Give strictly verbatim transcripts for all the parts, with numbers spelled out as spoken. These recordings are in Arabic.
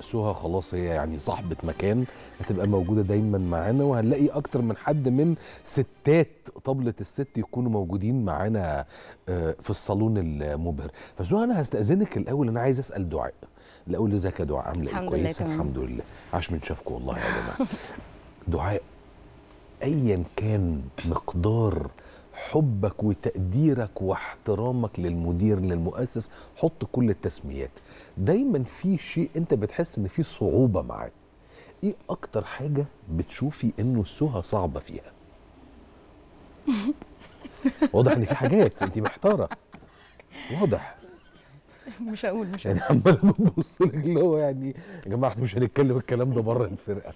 سهى خلاص هي يعني صاحبة مكان، هتبقى موجودة دايما معانا، وهنلاقي أكتر من حد من ستات طبلة الست يكونوا موجودين معانا في الصالون المبهر. فسهى أنا هستأذنك الأول، أنا عايز أسأل دعاء الأول. ازيك يا دعاء؟ عاملة إيه؟ كويسة الحمد لله، عاش من شافكم والله يا جماعة. دعاء، أيا كان مقدار حبك وتقديرك واحترامك للمدير للمؤسس، حط كل التسميات، دايما في شيء انت بتحس ان في صعوبه معاه. ايه اكتر حاجه بتشوفي انه سهى صعبه فيها؟ واضح ان في حاجات انت محتاره، واضح. مش هقول مش هقول يعني، عمال ببص لك اللي هو يعني يا جماعه احنا مش هنتكلم الكلام ده بره الفرقه.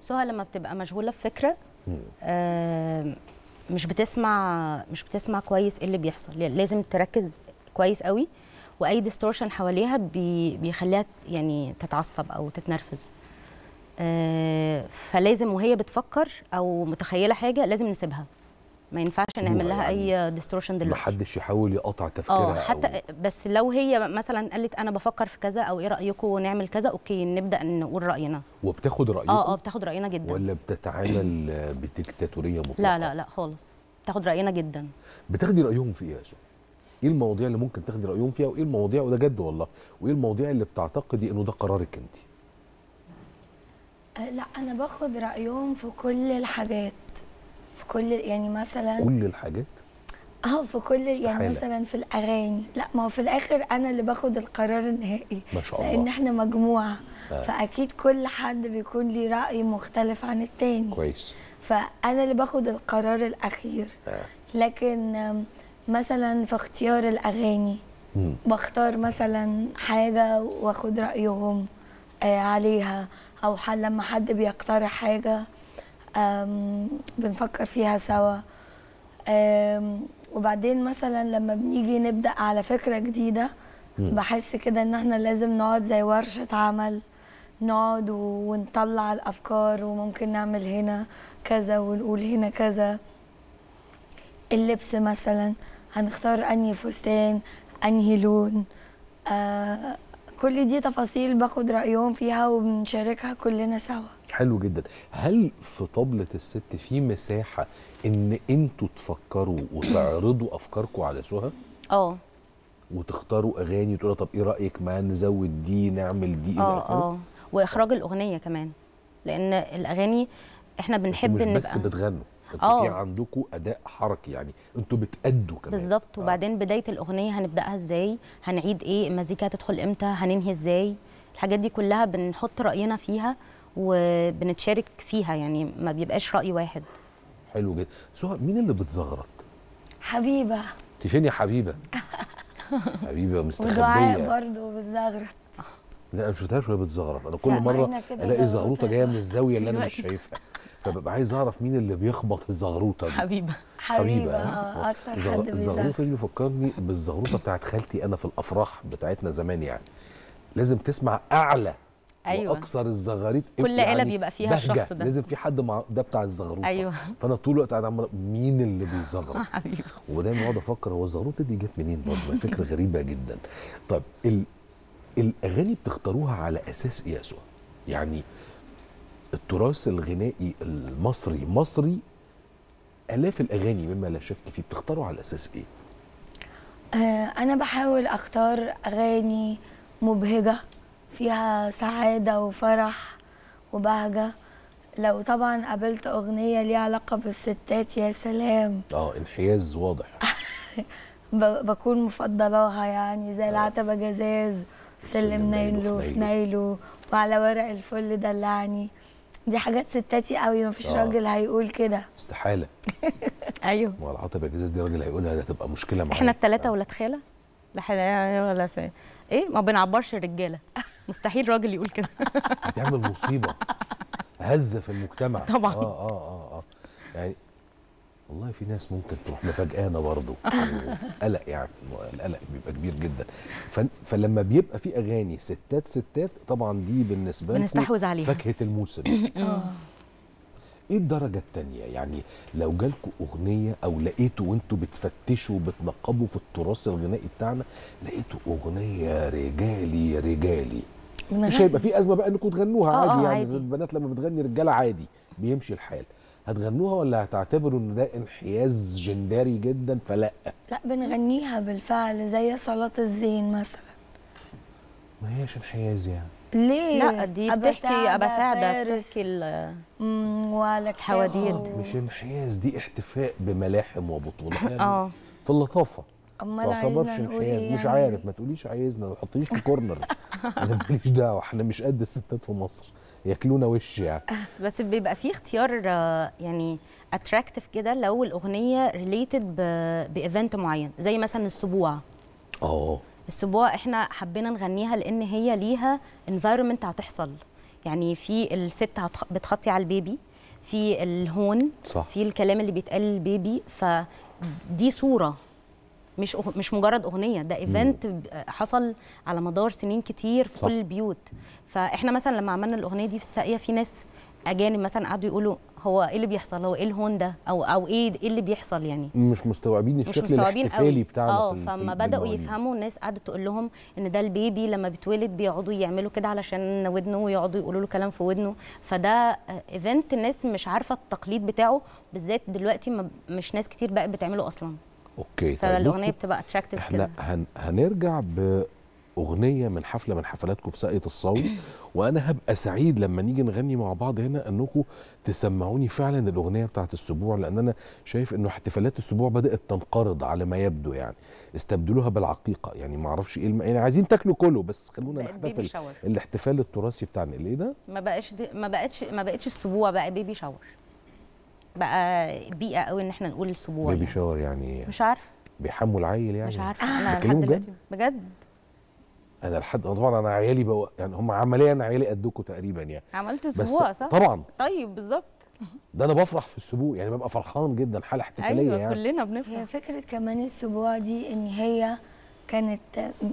سهى لما بتبقى مشغوله بفكره مش بتسمع مش بتسمع كويس ايه اللي بيحصل، لازم تركز كويس قوي، واي ديستورشن حواليها بي بيخليها يعني تتعصب او تتنرفز. آه فلازم وهي بتفكر او متخيله حاجه لازم نسيبها، ما ينفعش نعمل لها يعني اي ديستورشن دلوقتي، ما حدش يحاول يقطع تفكيرها. اه حتى بس لو هي مثلا قالت انا بفكر في كذا، او ايه رايكم نعمل كذا، اوكي نبدا نقول راينا. وبتاخد راينا؟ اه اه بتاخد راينا جدا. ولا بتتعامل بديكتاتوريه مطلقه؟ لا لا لا خالص، بتاخد راينا جدا. بتاخدي رايهم في ايه يا سهى؟ ايه المواضيع اللي ممكن تاخدي رايهم فيها، وايه المواضيع وده جد والله، وايه المواضيع اللي بتعتقدي انه ده قرارك انت؟ أه لا انا باخد رايهم في كل الحاجات، في كل يعني مثلا كل الحاجات اه في كل يعني استحالة. مثلا في الاغاني، لا ما هو في الاخر انا اللي باخد القرار النهائي ما شاء الله، لان احنا مجموعه آه. فاكيد كل حد بيكون ليه راي مختلف عن التاني، كويس، فانا اللي باخد القرار الاخير آه. لكن مثلا في اختيار الاغاني مم. بختار مثلا حاجه واخد رايهم آه عليها، او لما حد بيقترح حاجه بنفكر فيها سوا. وبعدين مثلا لما بنيجي نبدأ على فكرة جديدة بحس كده ان احنا لازم نقعد زي ورشة عمل، نقعد ونطلع الأفكار، وممكن نعمل هنا كذا ونقول هنا كذا. اللبس مثلا هنختار أنهي فستان، أنهي لون، آه كل دي تفاصيل باخد رأيهم فيها وبنشاركها كلنا سوا. حلو جدا. هل في طبلة الست في مساحة ان انتوا تفكروا وتعرضوا افكاركم على سهى؟ اه وتختاروا اغاني وتقولوا طب ايه رايك ما نزود دي، نعمل دي، اه اه واخراج الاغنيه كمان، لان الاغاني احنا بنحب نبقى بس بتغنوا، انتوا في عندكم اداء حركي، يعني انتوا بتأدوا كمان بالظبط. وبعدين بدايه الاغنيه هنبداها ازاي، هنعيد ايه، المزيكا هتدخل امتى، هننهي ازاي، الحاجات دي كلها بنحط راينا فيها وبنتشارك فيها، يعني ما بيبقاش رأي واحد. حلو جدا. سهى مين اللي بتزغرط؟ حبيبة. انت فين يا حبيبة؟ حبيبة مستخبية. ودعاء برضه بتزغرط. لا انا ما شفتهاش وهي بتزغرط، انا كل مرة الاقي زغروطة جاية من الزاوية اللي انا مش شايفها، فببقى عايز اعرف مين اللي بيخبط الزغروطة دي. حبيبة. حبيبة اه اكتر زغ... حد الزغروطة دي فكرني بالزغروطة بتاعت خالتي انا في الافراح بتاعتنا زمان، يعني لازم تسمع اعلى ايوه واكثر الزغاريت، كل عيله يعني بيبقى فيها الشخص ده، لازم في حد مع ده بتاع الزغروطه. ايوه فانا طول الوقت قاعد عمال مين اللي بيزغرط حبيبي ودايما اقعد افكر هو الزغروطه دي جت منين برضه، فكره غريبه جدا. طب ال... الاغاني بتختاروها على اساس ايه يا سهى؟ يعني التراث الغنائي المصري مصري الاف الاغاني مما لا شك فيه، بتختاروا على اساس ايه؟ آه انا بحاول اختار اغاني مبهجه فيها سعادة وفرح وبهجة، لو طبعا قابلت أغنية ليها علاقة بالستات يا سلام، اه انحياز واضح بكون مفضلاها، يعني زي العتبة جزاز، سلم نايلو في نايلو، وعلى ورق الفل دلعني، دي حاجات ستاتي قوي، مفيش آه. راجل هيقول كده استحالة ايوه وعلى العتبة جزاز دي راجل هيقولها، ده تبقى مشكلة معانا احنا التلاتة ولا تخيلة؟ لا حلال ولا سهل. ايه ما بنعبرش الرجاله، مستحيل راجل يقول كده بتعمل مصيبه، هزه في المجتمع طبعا. اه اه اه اه يعني والله في ناس ممكن تروح مفاجئانا برضه قلق، يعني القلق بيبقى كبير جدا، فلما بيبقى في اغاني ستات ستات طبعا دي بالنسبه لنا بنستحوذ عليها، فاكهه الموسم. اه ايه الدرجه الثانيه؟ يعني لو جالكم اغنيه او لقيتوا وانتوا بتفتشوا وبتنقبوا في التراث الغنائي بتاعنا لقيتوا اغنيه رجالي رجالي، مش هيبقى في ازمه بقى انكم تغنوها عادي؟ آه يعني عادي. البنات لما بتغني رجاله عادي بيمشي الحال، هتغنوها ولا هتعتبروا ان ده انحياز جندري جدا فلا؟ لا بنغنيها بالفعل، زي صلاه الزين مثلا. ما هيش انحياز يعني. ليه؟ لا دي بتحكي أبساعدة، بتحكي الحواديت، مش انحياز، دي احتفاء بملاحم وبطولات يعني. اه في اللطافة ما تعتبرش انحياز، مش عارف، ما تقوليش عايزنا، ما تحطنيش في كورنر، انا ماليش دعوة، احنا مش قد الستات في مصر ياكلونا وش يعني. بس بيبقى فيه اختيار يعني اتراكتيف كده لو الأغنية ريليتد بإيفنت معين، زي مثلا السبوع. اه السبوع احنا حبينا نغنيها لان هي ليها انفايرمنت هتحصل، يعني في الست بتخطي على البيبي، في الهون صح، في الكلام اللي بيتقال للبيبي، فدي صوره مش أغ... مش مجرد اغنيه، ده ايفنت حصل على مدار سنين كتير في صح. كل البيوت. فاحنا مثلا لما عملنا الاغنيه دي في الساقيه في ناس اجانب مثلا قعدوا يقولوا هو ايه اللي بيحصل، هو ايه الهون ده، او او ايه ايه اللي بيحصل يعني، مش مستوعبين الشكل الاحتفالي بتاعنا. اه فما بداوا يفهموا الناس قعدت تقول لهم ان ده البيبي لما بيتولد بيقعدوا يعملوا كده علشان ودنه، ويقعدوا يقولوا له كلام في ودنه، فده ايفنت الناس مش عارفه التقليد بتاعه، بالذات دلوقتي مش ناس كتير بقت بتعمله اصلا. اوكي فالاغنيه بتبقى اتراكتيف كده. احنا هنرجع ب أغنية من حفلة من حفلاتكم في ساقية الصاوي، وأنا هبقى سعيد لما نيجي نغني مع بعض هنا أنكم تسمعوني فعلا الأغنية بتاعة السبوع، لأن أنا شايف أنه احتفالات السبوع بدأت تنقرض على ما يبدو، يعني استبدلوها بالعقيقة، يعني ما أعرفش إيه الم... يعني عايزين تاكلوا كله بس خلونا نحتفل الاحتفال التراثي بتاعنا اللي إيه ده؟ ما بقاش دي... ما بقتش ما بقتش السبوع، بقى بيبي شاور، بقى بيئة قوي إن إحنا نقول السبوع بيبي يعني. شاور يعني مش عارفة بيحموا العيل يعني مش عارفة أنا لحد دلوقتي بجد انا لحد طبعا انا عيالي بقى يعني هم عمليا عيالي قدكم تقريبا يعني. عملت سبوع صح؟ طبعا طيب بالظبط. ده انا بفرح في السبوع يعني، ببقى فرحان جدا، حاله احتفاليه. أيوة يعني كلنا بنفرح. هي فكره كمان السبوع دي ان هي كانت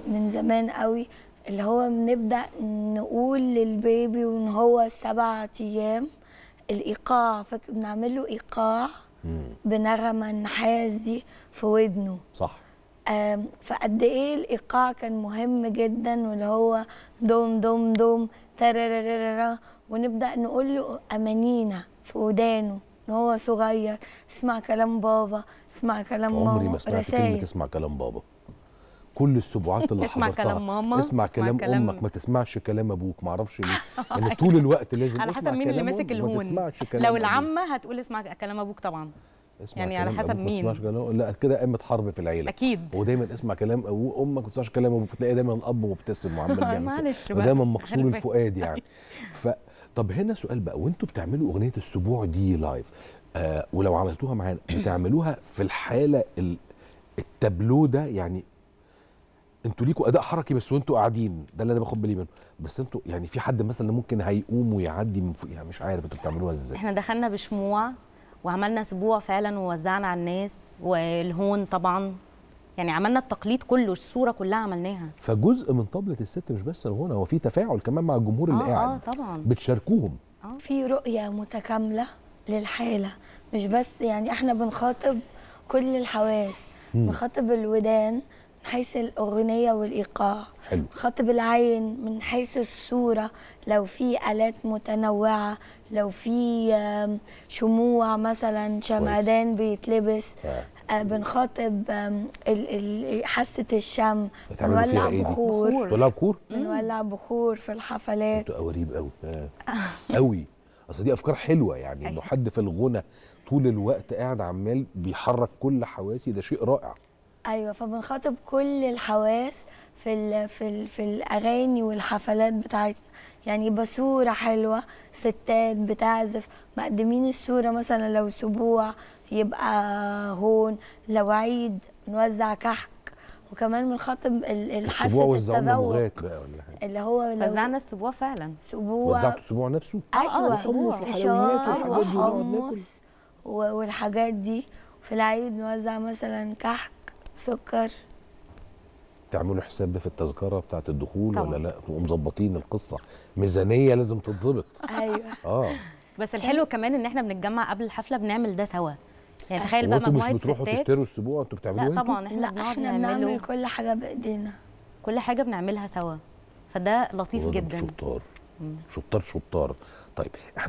من زمان قوي، اللي هو بنبدا نقول للبيبي وان هو سبع ايام الايقاع، بنعمل له ايقاع بنغمه النحاس دي في ودنه صح. فقد ايه الايقاع كان مهم جدا، واللي هو دوم دوم دوم ترررررر، ونبدا نقول له امانينا في ودانه ان هو صغير، اسمع كلام بابا، اسمع كلام ماما. عمري ما سمعت كلمه اسمع كلام بابا، كل السبوعات اللي حضرتها اسمع كلام ماما، اسمع كلام, كلام امك، ما تسمعش كلام ابوك، ما اعرفش ليه يعني طول الوقت لازم على حسب مين اللي ماسك الهون، لو العمه هتقول اسمع كلام ابوك طبعا يعني على حسب مين. ما تسمعش كلام، لا كده قامت حرب في العيله اكيد، ودايما اسمع كلام ابوك وامك، ما تسمعش كلام ابوك، تلاقي دايما الاب مبتسم وعمال بيعمل معلش بقى ودايما مكسور الفؤاد يعني. ف طب هنا سؤال بقى، وانتوا بتعملوا اغنيه السبوع دي لايف آه، ولو عملتوها معانا بتعملوها في الحاله ال... التابلو ده يعني، انتوا ليكوا اداء حركي بس وانتوا قاعدين، ده اللي انا باخد بالي منه، بس انتوا يعني في حد مثلا ممكن هيقوم ويعدي من فوقيها، مش عارف انتوا بتعملوها ازاي؟ احنا دخلنا بشموع وعملنا اسبوع فعلا ووزعنا على الناس، والهون طبعا يعني عملنا التقليد كله، الصوره كلها عملناها. فجزء من طبلة الست مش بس الغنى، هو في تفاعل كمان مع الجمهور اللي آه قاعد. اه طبعا بتشاركوهم. آه. في رؤيه متكامله للحاله، مش بس يعني احنا بنخاطب كل الحواس، بنخاطب الودان من حيث الاغنيه والايقاع، بنخاطب العين من حيث الصوره، لو في الات متنوعه، لو في شموع مثلا شمعدان بيتلبس، بنخاطب حاسه الشم، بنولع بخور، بتولع بخور؟ بنولع بخور في الحفلات. انتوا قواريب قوي قوي، اصل دي افكار حلوه يعني، انه حد في الغنى طول الوقت قاعد عمال بيحرك كل حواسي، ده شيء رائع. ايوه فبنخاطب كل الحواس في ال في ال في الاغاني والحفلات بتاعتنا، يعني بصوره حلوه، ستات بتعزف مقدمين الصوره، مثلا لو سبوع يبقى هون، لو عيد بنوزع كحك، وكمان بنخاطب الحاسه التذوق اللي هو وزعنا السبوع فعلا. سبوع وزعتوا السبوع نفسه؟ ايوه سبوع وحمص والحاجات دي. في العيد نوزع مثلا كحك سكر. تعملوا حساب في التذكره بتاعت الدخول طبعا. ولا لا؟ تبقوا مظبطين القصه، ميزانيه لازم تتظبط. ايوه اه بس الحلو كمان ان احنا بنتجمع قبل الحفله بنعمل ده سوا. يعني تخيل بقى مجموعه ستات. انتوا مش بتروحوا تشتروا انتوا بتعملوه؟ لا طبعا احنا لا احنا بنعمل كل حاجه بايدينا، كل حاجه بنعملها سوا، فده لطيف جدا. شطار شطار شطار. طيب